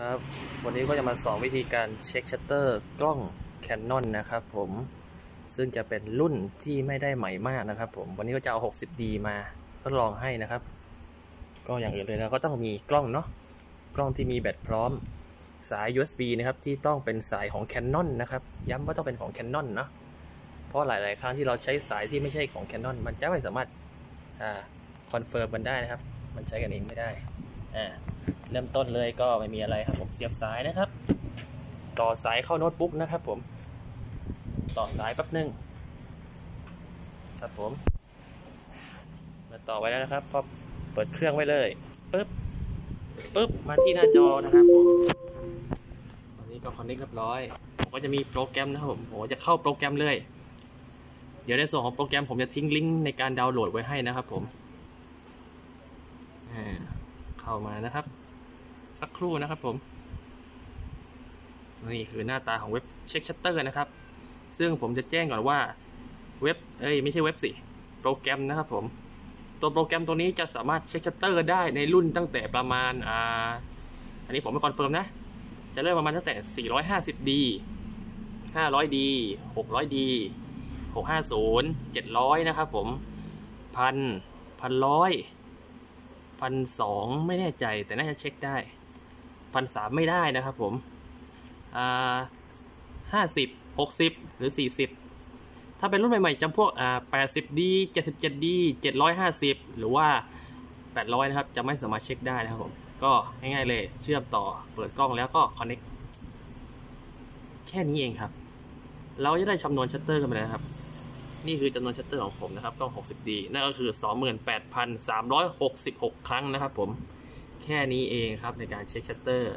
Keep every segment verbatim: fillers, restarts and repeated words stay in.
ครับวันนี้ก็จะมาสอนวิธีการเช็คชัตเตอร์กล้อง Canon นะครับผมซึ่งจะเป็นรุ่นที่ไม่ได้ใหม่มากนะครับผมวันนี้ก็จะเอา หกสิบดี มาทดลองให้นะครับก็อย่างอื่นเลยเราก็ต้องมีกล้องเนาะกล้องที่มีแบตพร้อมสาย ยู เอส บี นะครับที่ต้องเป็นสายของ Canon นะครับย้ำว่าต้องเป็นของ Canon เนาะเพราะหลายๆครั้งที่เราใช้สายที่ไม่ใช่ของ Canon มันจะไม่สามารถอ่าคอนเฟิร์มมันได้นะครับมันใช้กันเองไม่ได้อ่าเริ่มต้นเลยก็ไม่มีอะไรครับผมเสียบสายนะครับต่อสายเข้าโน้ตบุ๊กนะครับผมต่อสายแป๊บนึงครับผมมาต่อไว้แล้วนะครับก็เปิดเครื่องไว้เลยปึ๊บปึ๊บมาที่หน้าจอนะครับผมตอนนี้ก็คอนเนคเรียบร้อยผมก็จะมีโปรแกรมนะครับผมผมจะเข้าโปรแกรมเลยเดี๋ยวในส่วนของโปรแกรมผมจะทิ้งลิงก์ในการดาวน์โหลดไว้ให้นะครับผมเข้ามานะครับสักครู่นะครับผมนี่คือหน้าตาของเว็บเช็คชัตเตอร์นะครับซึ่งผมจะแจ้งก่อนว่าเว็บเอ้ยไม่ใช่เว็บสิโปรแกรมนะครับผมตัวโปรแกรมตัวนี้จะสามารถเช็คชัตเตอร์ได้ในรุ่นตั้งแต่ประมาณอ่าอันนี้ผมไม่คอนเฟิร์มนะจะเริ่มประมาณตั้งแต่ สี่ร้อยห้าสิบดี ห้าร้อยดี หกร้อยดี หกร้อยห้าสิบ เจ็ดร้อยนะครับผม หนึ่งพัน หนึ่งพันหนึ่งร้อยพันสองไม่แน่ใจแต่น่าจะเช็คได้พันสามไม่ได้นะครับผมห้าสิบหกสิบหรือสี่สิบถ้าเป็นรุ่นใหม่ๆจำพวกแปดสิบดีเจ็ดสิบเจ็ดดีเจ็ดร้อยห้าสิบหรือว่าแปดร้อยนะครับจะไม่สามารถเช็คได้นะครับผมก็ง่ายๆเลยเชื่อมต่อเปิดกล้องแล้วก็คอนเน็กต์แค่นี้เองครับเราจะได้จำนวนชัตเตอร์กันไปแล้วครับนี่คือจำนวนชัตเตอร์ของผมนะครับกล้อง หกสิบดี นั่นก็คือ สองหมื่นแปดพันสามร้อยหกสิบหก ครั้งนะครับผมแค่นี้เองครับในการเช็คชัตเตอร์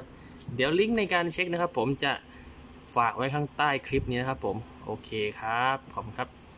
เดี๋ยวลิงก์ในการเช็คนะครับผมจะฝากไว้ข้างใต้คลิปนี้นะครับผมโอเคครับขอบคุณครับ